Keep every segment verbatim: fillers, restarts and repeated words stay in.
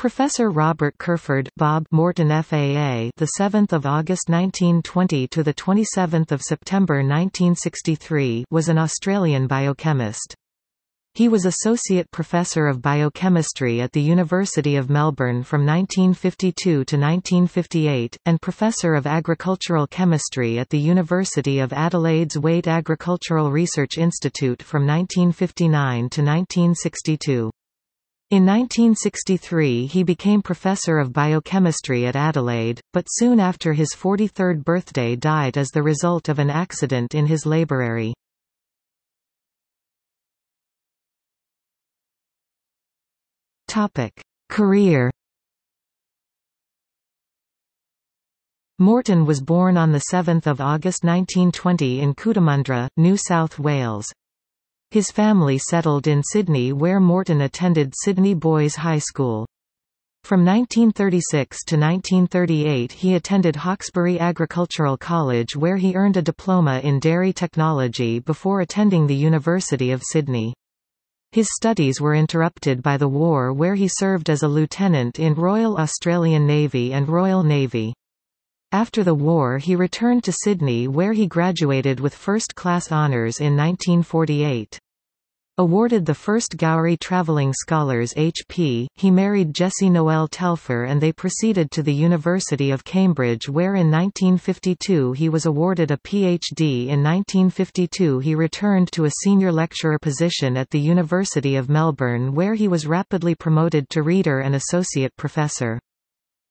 Professor Robert Kerford Bob Morton F A A the seventh of August nineteen twenty to the twenty-seventh of September nineteen sixty-three was an Australian biochemist. He was associate professor of biochemistry at the University of Melbourne from nineteen fifty-two to nineteen fifty-eight and professor of agricultural chemistry at the University of Adelaide's Waite Agricultural Research Institute from nineteen fifty-nine to nineteen sixty-two. In nineteen sixty-three he became Professor of Biochemistry at Adelaide, but soon after his forty-third birthday died as the result of an accident in his laboratory. Career. Morton was born on seventh of August nineteen twenty in Cootamundra, New South Wales. His family settled in Sydney where Morton attended Sydney Boys High School. From nineteen thirty-six to nineteen thirty-eight he attended Hawkesbury Agricultural College where he earned a diploma in dairy technology before attending the University of Sydney. His studies were interrupted by the war where he served as a lieutenant in Royal Australian Navy and Royal Navy. After the war he returned to Sydney where he graduated with first-class honours in nineteen forty-eight. Awarded the first Gowrie Travelling Scholars H P, he married Jessie Noel Telfer and they proceeded to the University of Cambridge where in nineteen fifty-two he was awarded a P H D. In nineteen fifty-two he returned to a senior lecturer position at the University of Melbourne where he was rapidly promoted to reader and associate professor.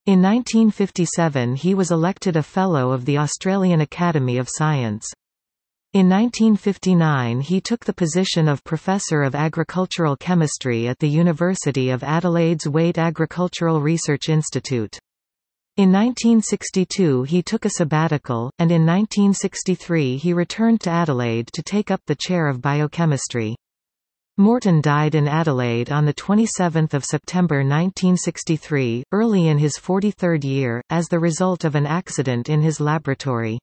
In nineteen fifty-seven he was elected a Fellow of the Australian Academy of Science. In nineteen fifty-nine he took the position of Professor of Agricultural Chemistry at the University of Adelaide's Waite Agricultural Research Institute. In nineteen sixty-two he took a sabbatical, and in nineteen sixty-three he returned to Adelaide to take up the chair of biochemistry. Morton died in Adelaide on the twenty-seventh of September nineteen sixty-three, early in his forty-third year, as the result of an accident in his laboratory.